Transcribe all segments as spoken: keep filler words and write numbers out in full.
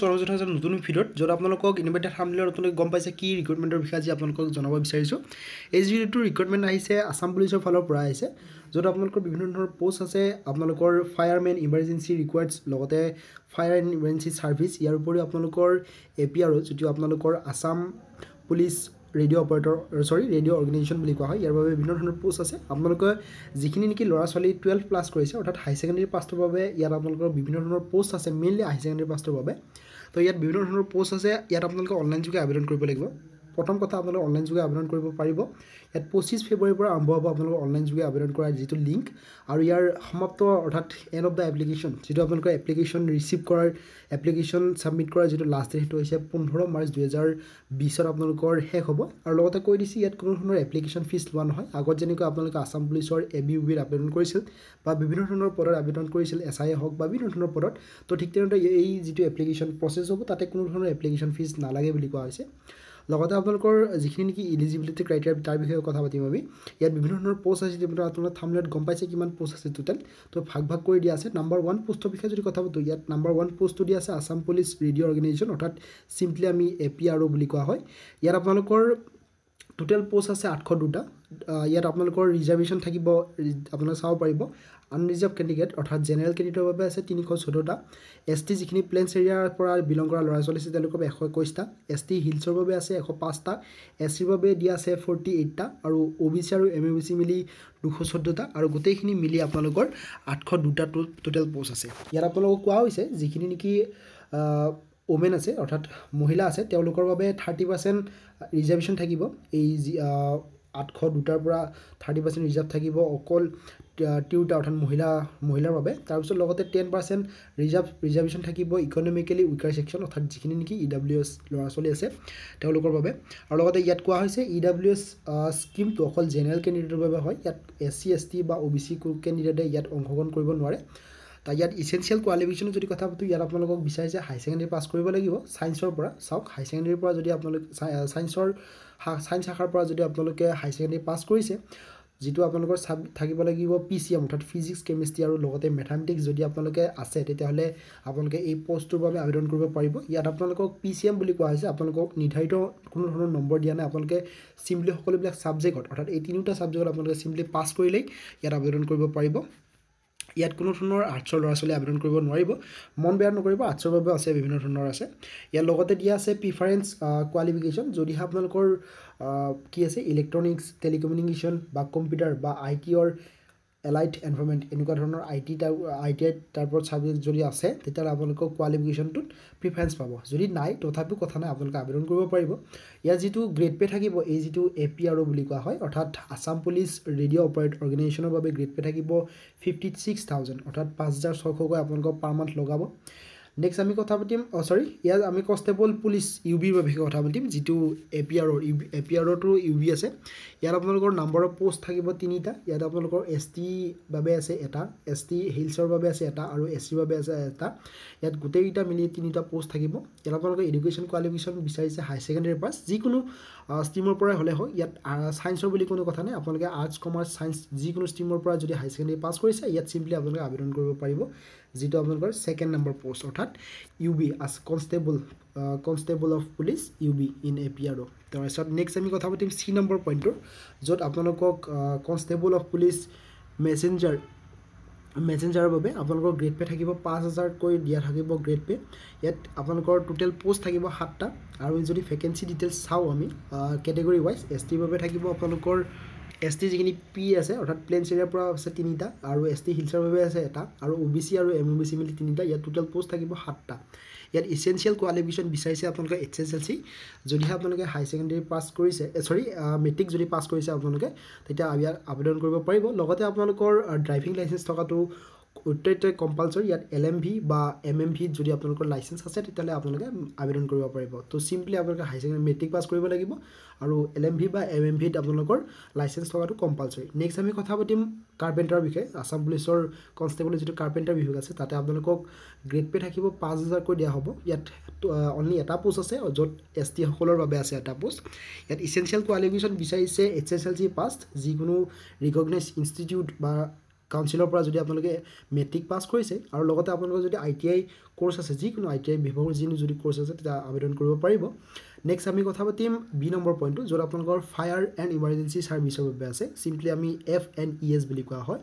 সৰজত হৈছে নতুন ভিডিওত যত আপোনালোকক ইনভাইটেড হামলৰ নতুন গম পাইছে কি ৰিক্ৰুটমেন্টৰ বিষয়ে আজি আপোনালোকক জনাব বিচাৰিছো এই ভিডিওটো ৰিক্ৰুটমেন্ট আহিছে আসাম পুলিচৰ ফালৰ পৰা আহিছে যত আপোনালোকৰ বিভিন্ন ধৰণৰ পোষ্ট আছে আপোনালোকৰ ফায়াৰম্যান ইমাৰ্জেন্সি ৰিকোয়াৰ্ডস লগতে ফায়াৰ এন্ড ইমাৰ্জেন্সি সাৰ্ভিস ইয়াৰ উপৰি আপোনালোকৰ এপিআৰও যটো আপোনালোকৰ Assam police radio operator sorry radio organization বুলি কোৱা হয় ইয়াৰ বাবে বিভিন্ন ধৰণৰ পোষ্ট আছে আপোনালোকৰ যিখিনি নেকি লৰা ছোৱালী twelve প্লাস কৰিছে অৰ্থাৎ হাই সেকেন্ডাৰী পাছৰ বাবে ইয়াৰ আপোনালোকৰ বিভিন্ন ধৰণৰ পোষ্ট আছে মেইনলি হাই সেকেন্ডাৰী পাছৰ বাবে তো ইয়াত বিভিন্ন ধৰণৰ পোষ্ট আছে ইয়াত আপোনালোকে অনলাইন যোগে আবেদন কৰিব লাগিব প্ৰথম কথা আপোনালোকে অনলাইন যোগে আবেদন কৰিব পাৰিব ইয়াত পঁচিছ ফেব্ৰুৱাৰীৰ পৰা আৰম্ভ হ'ব আপোনালোকে অনলাইন যোগে আবেদন কৰাৰ যিটো লিংক আৰু ইয়াৰ সমাপ্ত অৰ্থাৎ এন্ড অফ দা এপ্লিকেশন যেটো আপোনালোকৰ এপ্লিকেশন ৰিসিভ কৰাৰ এপ্লিকেশন সাবমিট কৰাৰ যিটো লাষ্ট ডেট হৈছে পোন্ধৰ মাৰ্চ দুই হাজাৰ বিশ ৰ আপোনালোকৰ শেষ হ'ব আৰু লগতে কৈ দিছি ইয়াত কোনো ধৰণৰ এপ্লিকেশন ফিজ লোৱা নহয় আগত যেনেকৈ আপোনালোকে আসাম পুলিচৰ এবিউবিৰ আবেদন কৰিছিল বা বিভিন্ন ধৰণৰ পদৰ আবেদন কৰিছিল এছআই হওক বা বিভিন্ন ধৰণৰ পদত তো ঠিক তেনেদৰে এই যিটো এপ্লিকেশন প্ৰসেস হ'ব তাতে কোনো ধৰণৰ এপ্লিকেশন ফিজ নালাগে বুলি কোৱা হৈছে লগতে আপোনালোকৰ যিখিনি নেকি এলিজিবিলিটি ক্ৰাইটেৰিয়া তাৰ বিষয়ে কথা পাতিম আমি ইয়াত বিভিন্ন ধৰণৰ পোষ্ট আছে যেনে আপোনালোকে থাম্বনেইলত গম পাইছে কিমান পোষ্ট আছে টোটাল তো ভাগ ভাগ কৰি দিয়া আছে নাম্বাৰ এক পোষ্টৰ বিষয়ে যদি কথা পাতো ইয়াত নাম্বাৰ এক পোষ্টটো দিয়া আছে আসাম পুলিচ ৰেডিঅ' অৰ্গেনাইজেচন অৰ্থাৎ সিম্পলি আমি এপিআৰও বুলি কোৱা হয় ইয়াত আপোনালোকৰ টোটাল পোষ্ট আছে আঠশ দুটা ইয়াত আপোনালোকৰ ৰিজাৰ্ভেশন থাকিব আপোনালোকে চাও পাৰিব আনৰিজাৰ্ভ ক্যান্ডিডেট অৰ্থাৎ জেনাৰেল ক্যান্ডিডেটৰ বাবে আছে তিনিশ চৈধ্য টা এসটি যিখিনি প্লেনস এৰিয়াৰ পৰা বিলং কৰা লৰা ছোৱালী আছে তেওঁলোকৰ এশ একৈশ টা এসটি হিলছৰ বাবে আছে এশ পাঁচ টা এসসিৰ বাবে দিয়া আছে ফৰ্টি এইট টা আৰু ওবিসি আৰু এমইবিসি মিলি দুশ চৈধ্য টা আৰু গোটেইখিনি মিলি আপোনালোকৰ আঠশ দুটা টোটাল পোষ্ট আছে ইয়াত আপোনালোকক কোৱা হৈছে যিখিনি নেকি ওমেন আছে অৰ্থাৎ মহিলা আছে তেওঁলোকৰ বাবে ত্ৰিশ পাৰ্চেণ্ট ৰিজাৰ্ভেশন থাকিব এই আঠশ দুটাৰ পৰা ত্ৰিশ পাৰ্চেণ্ট ৰিজাৰ্ভ থাকিব অকল টিউটা অৰ্থাৎ মহিলা মহিলাৰ বাবে তাৰ পিছত লগতে টেন পাৰ্চেণ্ট ৰিজাৰ্ভ ৰিজাৰ্ভেশন থাকিব ইকনমিক্যালি উইকাৰ সেকশন অৰ্থাৎ যিখিনি নেকি ইডব্লিউএস লৰা ছোৱালী আছে তেওঁলোকৰ বাবে আৰু লগতে ইয়াত কোৱা হৈছে ইডব্লিউএস স্কিমটো অকল জেনাৰেল ক্যান্ডিডেটৰ বাবে হয় ইয়াত এসসি এসটি বা ওবিসি ক্যান্ডিডেটে ইয়াত অংশগ্ৰহণ কৰিব নোৱাৰে তা ইয়াত ইসেনশিয়াল কোৱালিফিকেশন যদি কথা পাতো ইয়াত আপোনালোকক বিচাৰিছে হাই সেকেন্ডাৰী পাছ কৰিব লাগিব সাইন্সৰ পৰা সাউক হাই সেকেন্ডাৰীৰ পৰা যদি আপোনালোক সাইন্সৰ সাইন্স শাখাৰ পৰা যদি আপোনালোকে হাই সেকেন্ডাৰী পাছ কৰিছে যেটো আপোনালোকৰ থাকিব লাগিব পিসিএম অৰ্থাৎ ফিজিক্স কেমিষ্ট্ৰি আৰু লগতে ম্যাথমেটিক্স যদি আপোনালোকে আছে তেতিয়াহলে আপোনালোকে এই পোষ্টৰ বাবে আবেদন কৰিব পাৰিব ইয়াত আপোনালোকক পিসিএম বুলি কোৱা হৈছে আপোনালোকক নিৰ্ধাৰিত কোনো ধৰণৰ নম্বৰ দিয়া নাই আপোনালোকে সিম্পলি সকলোবিলাক সাবজেক্টত অৰ্থাৎ এই তিনিটা সাবজেক্টত আপোনালোকে সিম্পলি পাছ কৰিলে ইয়াত আবেদন কৰিব পাৰিব ইয়াত কোনো ধৰণৰ আঠশ লৰা ছোৱালী আবেদন কৰিব নোৱাৰিব মন বেয়া নকৰিব আঠশৰ বাবে আছে বিভিন্ন ধৰণৰ আছে ইয়াৰ লগতে দিয়া আছে প্ৰিফাৰেন্স কোৱালিফিকেশন যদি আপোনালোকৰ কি আছে ইলেক্ট্ৰনিক্স টেলিকমিউনিকেশ্যন বা কম্পিউটাৰ বা আইটিৰ এলাইট এনভাৰনমেন্ট এনেকুৱা ধৰণৰ আইটি আইটি টাইপৰ সাবজেক্ট যদি আছে তেতিয়া আপোনালোকৰ কোৱালিফিকেশনটো প্ৰিফাৰেন্স পাব যদি নাই তথাপিও কথা নাই আপোনালোকে আবেদন কৰিব পাৰিব ইয়াৰ যিটো গ্ৰেড পে থাকিব এই যিটো এপিআৰও বুলি কোৱা হয় অৰ্থাৎ আসাম পুলিচ ৰেডিঅ' অপাৰেট অৰ্গেনাইজেচনৰ বাবে গ্ৰেড পে থাকিব ফিফটি ছিক্স থাউজেণ্ড অৰ্থাৎ পাঁচ হাজাৰ ছয়শ কৈ আপোনালোকৰ পাৰ মান্থ লগাব নেক্সট আমি কথা পাতিম অ সৰি ইয়াত আমি কনস্টেবল পুলিচ ইউবিৰ বাবে কথা পাতিম যেটো এপিআৰৰ এপিআৰৰটো ইউবি আছে ইয়াত আপোনালোকৰ নাম্বাৰ অফ পোষ্ট থাকিব তিনিটা ইয়াত আপোনালোকৰ এসটি বাবে আছে এটা এসটি হিলছৰ বাবে আছে এটা আৰু এসসি বাবে আছে এটা ইয়াত গোটেইটা মিলি তিনিটা পোষ্ট থাকিব ইয়াত আপোনালোকৰ এডুকেশ্যন কোৱালিফিকেশন বিচাৰিছে হাই সেকেন্ডাৰী পাছ যিকোনো স্ট্ৰিমৰ পৰা হলে হয় ইয়াত সাইন্সৰ বুলি কোনো কথা নাই আপোনালোকে আৰ্টস কমাৰ্চ সাইন্স যিকোনো স্ট্ৰিমৰ পৰা যদি হাই সেকেন্ডাৰী পাছ কৰিছে ইয়াত সিম্পলি আপোনালোকে আবেদন কৰিব পাৰিব যেটো আপোনালোকৰ সেকেন্ড নম্বৰ পোষ্ট অৰ্থাৎ U B as constable uh, constable of police U B in A P R O तर सर नेक्स्ट আমি কথা পাতিম C number pointer जोट আপোনালোকক constable of police messenger messenger বাবে আপোনালোকৰ গ্ৰেড পে থাকিব পাঁচ হাজাৰ কৈ দিয়া থাকিব গ্ৰেড পে ইয়াত আপোনালোকৰ টোটাল পোষ্ট থাকিব সাতটা আৰু যদি ভ্যাকেন্সি ডিটেইলস চাও আমি ক্যাটাগৰি ওয়াইজ এসটি বাবে থাকিব আপোনালোকৰ এসটি যিখিনি পি আছে অৰ্থাৎ প্লেনস এৰিয়াৰ পৰা আছে তিনিটা আৰু এসটি হিলছৰ বাবে আছে এটা আৰু ওবিসি আৰু এমইবিসি মিলি তিনিটা ইয়াত টোটাল পোষ্ট থাকিব সাতটা ইয়াত এসেনশিয়াল কোৱালিফিকেশন বিচাৰিছে আপোনালোকে এইচএসএলসি যদি আপোনালোকে হাই সেকেন্ডাৰী পাছ কৰিছে সৰি মেট্ৰিক যদি পাছ কৰিছে আপোনালোকে তেতিয়া ইয়াত আবেদন কৰিব পাৰিব লগতে আপোনালোকৰ ড্ৰাইভিং লাইসেন্স থকাটো উত্তৰতে কম্পালসৰি ইয়াত এলএমভি বা এমএমভি যদি আপোনালোকৰ লাইসেন্স আছে তেতিয়ালে আপোনালোকে আবেদন কৰিব পাৰিব তো সিম্পলি আপোনালোকে হাই সেকেন্ডাৰী মেট্ৰিক পাছ কৰিব লাগিব আৰু এলএমভি বা এমএমভি আপোনালোকৰ লাইসেন্স থকাটো কম্পালসৰি নেক্সট আমি কথা পাতিম কাৰ্পেন্টাৰৰ বিষয়ে আসাম পুলিচৰ কনস্টেবল যেটো কাৰ্পেন্টাৰ বিভাগ আছে তাতে আপোনালোকক গ্ৰেড পে থাকিব পাঁচ হাজাৰ কৈ দিয়া হ'ব ইয়াত অনলি এটা পোষ্ট আছে যত এসটি সকলৰ বাবে আছে এটা পোষ্ট ইয়াত এসেনশিয়াল কোৱালিফিকেশন বিচাৰিছে এইচএসএলসি পাছ যিকোনো ৰিকগনাইজড ইনষ্টিটিউট বা কাউন্সিলৰ পৰা যদি আপোনালোকে মেট্ৰিক পাস কৰিছে আৰু লগতে আপোনালোকে যদি আইটিআই কোৰ্স আছে যি কোনো আইটিআই বিভাগৰ যি যদি কোৰ্স আছে তা আবেদন কৰিব পাৰিব নেক্সট আমি কথা পাতিম বি নম্বৰ পইণ্টটো যৰ আপোনালোকৰ ফায়াৰ এণ্ড ইমাৰজেন্সি সাৰ্ভিসৰ বাবে আছে সিম্পলি আমি এফ এন ই এছ বুলি কোৱা হয়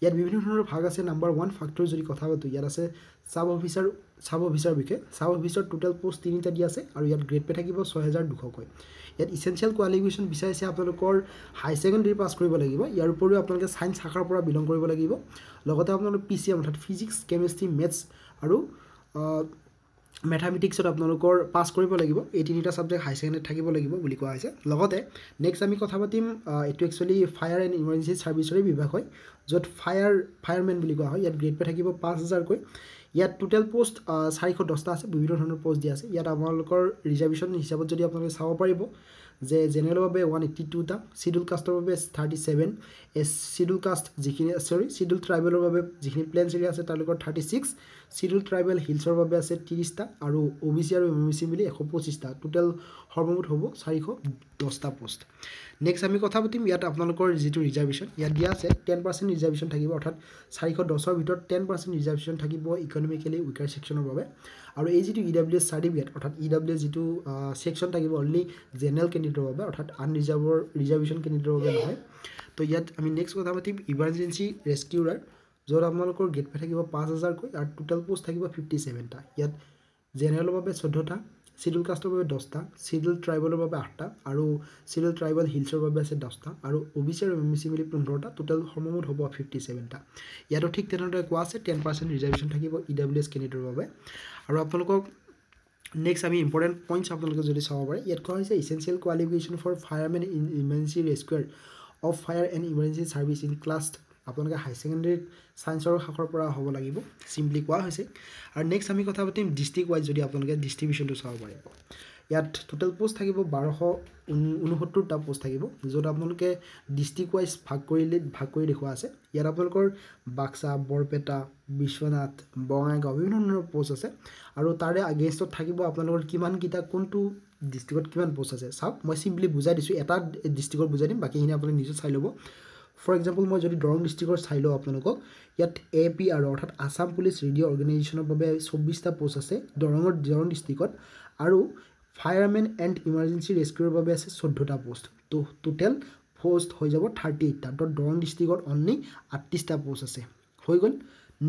ইয়াত বিভিন্ন ধৰণৰ ভাগ আছে নম্বৰ এক ফ্যাক্টৰ যদি কথা পাতো ইয়াত আছে সাব অফিসাৰ সাব অফিসাৰ বিকে সাব অফিসাৰ টোটাল পোস্ট তিনিটা দি আছে আৰু ইয়াত গ্ৰেড পে থাকিব ছয় হাজাৰ দুশ কৈ ইয়াত ইসেনশিয়াল কোৱালিফিকেশন বিচাৰিছে আপোনালোকৰ হাই সেকেন্ডাৰী পাস কৰিব লাগিব ইয়াৰ উপৰিও আপোনালোকে সায়েন্স শাখাৰ পৰা বিলং কৰিব লাগিব লগতে আপোনালোক পিসিএম অৰ্থাৎ ফিজিক্স কেমিষ্ট্ৰি মেথ্ছ আৰু Mathematics or Abnolokor pass Koribolibo, eighteen it a subject high second Tagibolibo, Bulikoise, Logote, next Amikotabatim, uh, to actually fire and emergency service Bibakoi, Zot fire fireman Buliko, yet great Petagibo passes are going, yet total post uh, Sariko Dostas, we don't know post yes, yet Amolokor reservation is about the Savaparibo, the General Bay one eighty two, Sidul Castor Base thirty seven, a Sidul Cast Zikini, sorry, Sidul Tribal Babe, Zikini Plains area at thirty six, Sidul Tribal Hills or Babe at Tirista. আৰু O B C আৰু M M C মিলি এশ পঁচিশ টা total হৰমুট হ'ব চাৰিশ দহ টা পোষ্ট নেক্সট আমি কথা পাতিম ইয়াত আপোনালোকৰ যেটো ৰিজাৰ্ভেশন ইয়াত দিয়া আছে দহ পাৰ্চেণ্ট ৰিজাৰ্ভেশন থাকিব অৰ্থাৎ চাৰিশ দহ ৰ ভিতৰত দহ পাৰ্চেণ্ট ৰিজাৰ্ভেশন থাকিব ইকোনমিক্যালি উইকাৰ সেকচনৰ বাবে আৰু এই যেটো E W S সাৰ্টিফিকেট অৰ্থাৎ E W S যেটো সেকচন থাকিব অনলি জেনাৰেল ক্যান্ডিডেটৰ বাবে অৰ্থাৎ আনৰিজাৰ্ভৰ ৰিজাৰ্ভেশন ক্যান্ডিডেটৰ বাবে নহয় তো ইয়াত আমি নেক্সট কথা পাতিম ইমাৰজেন্সি ৰেস্কিউৰাৰ যৰ আপোনালোকৰ গেট পে থাকিব পাঁচ হাজাৰ কৈ আৰু টোটাল পোষ্ট থাকিব পঞ্চাছ সাত টা ইয়াত General Babe Sodota, Sidul Castor Babe Dosta, Sidul Tribal Babe Arta, Aru Sidul Tribal Hilsor Babe Dosta, Aru Obisher Missimili Pundrota, total Homomut Hobo fifty seven. Yadotic Tenor was a ten percent reservation Takibo E W S Canada Babe. Arapolco next I mean important points of the Logos over yet cause essential qualification for firemen in emergency rescue of fire and emergency service in class. Upon a high secondary science or Hakopora Hobolagibo, simply Quahose, our next Amikotabatim district wise upon distribution to Salvaribo. Yet total post Tagibo Baraho Unhotuta post Tagibo, Zodamonke district wise Pacoilid Pacoi de Huase, Yarapolkor, Baksa, Borpeta, Bishwanath, Bongago, you know, possess, Arotare against Tagibo upon Kiman Kita Kuntu. District Kiman possesses. Sub, my simply Buzad is at district Buzadim, Bakina Polinis Salobo. For example, মই যদি ডৰং ডিস্ট্ৰিক্টৰ ছাইলো আপোনালোকক ইয়াত A P R O অৰ্থাৎ Assam Police Radio Organization বাবে চৌব্বিশ টা post আছে ডৰংৰ ডৰং ডিস্ট্ৰিক্টত আৰু firemen and emergency ৰেস্কিউৰ বাবে আছে চৌধ্ব টা পোস্ট তো টোটাল পোস্ট হৈ যাব আঠত্ৰিশ টা তো ডৰং ডিস্ট্ৰিক্টত অনলি আঠত্ৰিশ টা পোস্ট আছে হৈ গল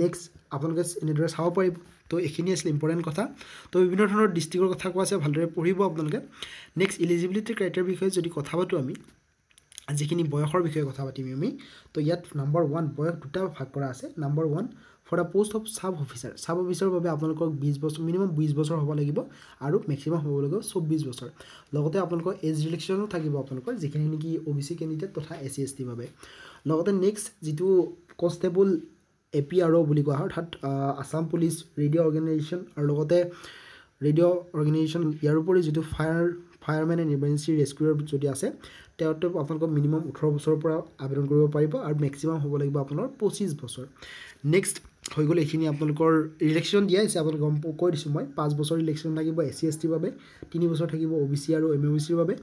নেক্সট আপোনালোকে এনেদৰে চাব পাৰিব তো এখিনি আছে ইম্পৰ্টেন্ট কথা তো বিভিন্ন ধৰণৰ ডিস্ট্ৰিক্টৰ কথা কোৱা আছে ভালদৰে পঢ়িব আপোনালোকে নেক্সট এলিজিবিলিটি ক্ৰাইটেৰিয়া বিষয়ে যদি কথা পাতো আমি আজিখিনি বয়সৰ বিষয়ে কথা পাতিম আমি তো ইয়াত নাম্বাৰ এক বয়স দুটা ভাগ কৰা আছে নাম্বাৰ এক for the post of sub officer sub officer বাবে আপোনালোকক বিশ বছৰ মিনিমাম বিশ বছৰ হ'ব লাগিব আৰু ম্যাক্সিমাম হ'ব লাগিব চৌব্বিশ বছৰ লগতে আপোনালোকৰ এজ ৰিলেকচনো থাকিব আপোনালোকৰ যিখিনি নেকি O B C ক্যান্ডিডেট তথা এসসি এসটি বাবে লগতে নেক্সট যেটো constable A P R O বুলি কোৱা হয় অৰ্থাৎ আসাম পুলিচ ৰেডিঅ' অৰ্গেনাইজেচন আৰু লগতে ৰেডিঅ' অৰ্গেনাইজেচন ইয়াৰ ওপৰি যেটো fire Fireman and emergency rescuer যদি আছে তেতিয়াটো আপোনালোকক মিনিমাম ওঠৰ বছৰৰ পৰা আবেদন কৰিব পাৰিব আৰু ম্যাক্সিমাম হ'ব লাগিব আপোনাৰ পঁচিছ বছৰ নেক্সট হৈ গ'ল এখিনি আপোনালোকৰ ইলেকচন দিয়া আছে আপোনালোক গম কৈ দিছো মই পাঁচ বছৰ ইলেকচন লাগিব এসসি এসটি বাবে তিনি বছৰ থাকিব O B C আৰু M M C বাবে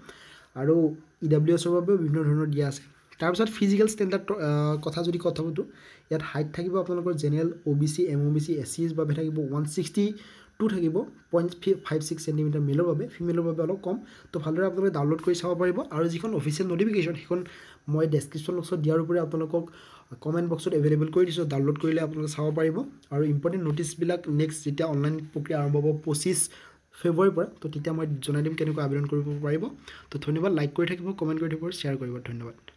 আৰু E W S ৰ বাবে বিভিন্ন ধৰণৰ দিয়া আছে তাৰ পিছত ফিজিক্যাল স্ট্যান্ডাৰ্ড কথা যদি কথা বুটো ইয়াত হাইট থাকিব আপোনালোকৰ general O B C M M C SC S বাবে থাকিব এক শ ষাঠি two থাকিব zero point five six cm মেলৰ বাবে ফিমেলৰ বাবে অলপ কম তো ভালদৰে আপোনালোকে ডাউনলোড কৰি চাব পাৰিব আৰু যিখন অফিচিয়েল নোটিফিকেশন হেখন মই ডেসক্ৰিপশন বক্সত দিয়াৰ উপৰি আপোনালোকক কমেন্ট বক্সত अवेलेबल কৰি দিছো ডাউনলোড কৰিলে আপোনালোকে চাব পাৰিব আৰু ইম্পৰ্টেন্ট নোটিস বিলাক নেক্সট যেতিয়া অনলাইন প্ৰক্ৰিয়া আৰম্ভ হ'ব পঁচিছ ফেব্ৰুৱাৰীৰ পৰা তো তেতিয়া মই জনাই দিম কেনেকৈ আবেদন কৰিব পাৰিব তো ধন্যবাদ লাইক কৰি থাকিব কমেন্ট কৰি থাকিব শ্বেয়াৰ কৰিব ধন্যবাদ